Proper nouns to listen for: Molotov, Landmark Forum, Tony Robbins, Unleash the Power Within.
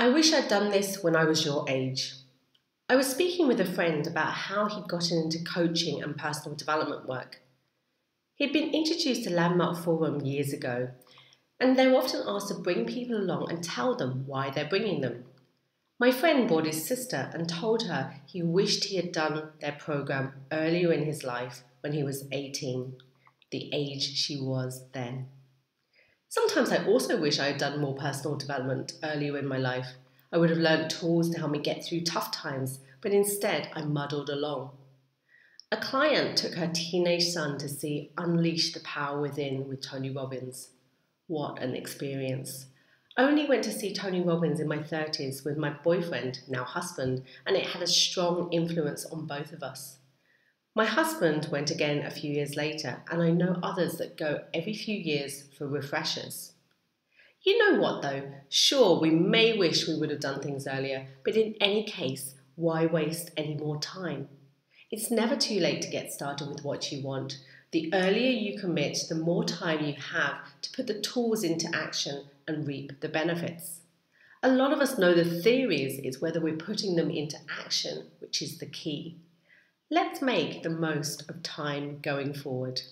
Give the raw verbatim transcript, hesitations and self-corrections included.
I wish I'd done this when I was your age. I was speaking with a friend about how he'd gotten into coaching and personal development work. He'd been introduced to Landmark Forum years ago, and they're often asked to bring people along and tell them why they're bringing them. My friend brought his sister and told her he wished he had done their program earlier in his life when he was eighteen, the age she was then. Sometimes I also wish I had done more personal development earlier in my life. I would have learned tools to help me get through tough times, but instead I muddled along. A client took her teenage son to see Unleash the Power Within with Tony Robbins. What an experience. I only went to see Tony Robbins in my thirties with my boyfriend, now husband, and it had a strong influence on both of us. My husband went again a few years later, and I know others that go every few years for refreshers. You know what though, sure, we may wish we would have done things earlier, but in any case, why waste any more time? It's never too late to get started with what you want. The earlier you commit, the more time you have to put the tools into action and reap the benefits. A lot of us know the theories, it's whether we're putting them into action, which is the key. Let's make the most of time going forward.